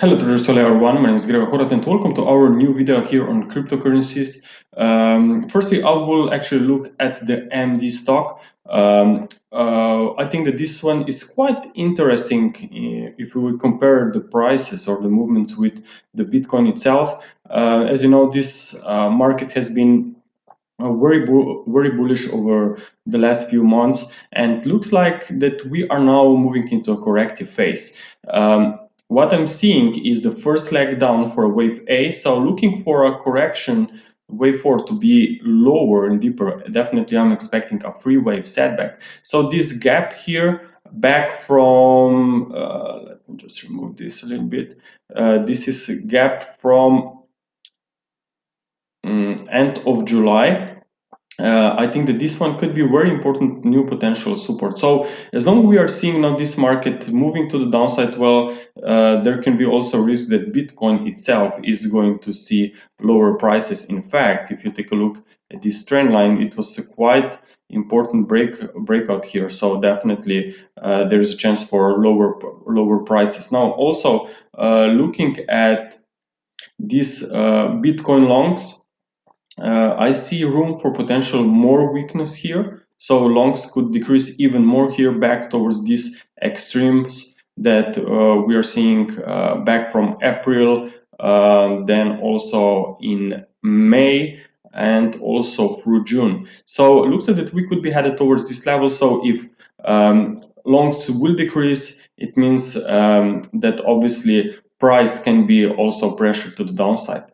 Hello to everyone, my name is Gregor Horvat and welcome to our new video here on cryptocurrencies. Firstly, I will actually look at the MD stock. I think that this one is quite interesting if we would compare the prices or the movements with the Bitcoin itself. As you know, this market has been very bullish over the last few months and looks like that we are now moving into a corrective phase. What I'm seeing is the first leg down for wave A, so looking for a correction wave 4 to be lower and deeper. Definitely I'm expecting a three wave setback. So this gap here back from, let me just remove this a little bit. This is a gap from end of July. I think that this one could be very important new potential support. So as long as we are seeing now this market moving to the downside, well, there can be also risk that Bitcoin itself is going to see lower prices. In fact, if you take a look at this trend line, it was a quite important breakout here. So definitely there is a chance for lower prices. Now also looking at these Bitcoin longs, I see room for potential more weakness here, so longs could decrease even more here back towards these extremes that we are seeing back from April, then also in May and also through June. So it looks like that we could be headed towards this level. So if longs will decrease, it means that obviously price can be also pressured to the downside.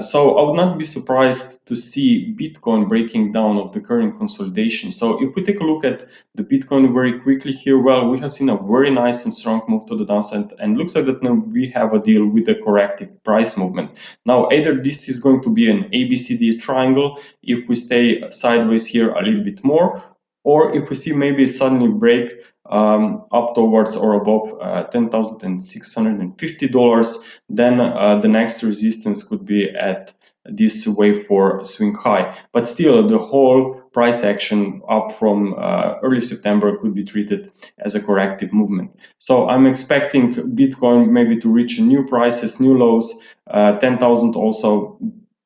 So I would not be surprised to see Bitcoin breaking down of the current consolidation. So if we take a look at the Bitcoin very quickly here, well, we have seen a very nice and strong move to the downside, and looks like that now we have a deal with a corrective price movement. Now, either this is going to be an ABCD triangle if we stay sideways here a little bit more, or if we see maybe suddenly break up towards or above $10,650, then the next resistance could be at this wave 4 swing high. But still, the whole price action up from early September could be treated as a corrective movement. So I'm expecting Bitcoin maybe to reach new prices, new lows, 10,000 also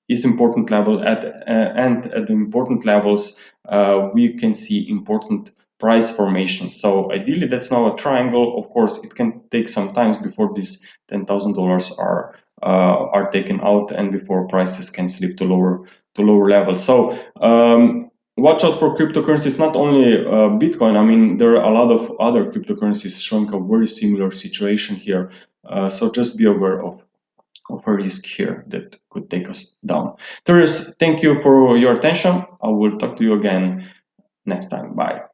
is important level at and at the important levels we can see important price formation. So ideally that's now a triangle. Of course it can take some time before these $10,000 are taken out and before prices can slip to lower levels. So watch out for cryptocurrencies, not only Bitcoin. I mean, there are a lot of other cryptocurrencies showing a very similar situation here. So just be aware of a risk here that could take us down. Thank you for your attention. I will talk to you again next time. Bye.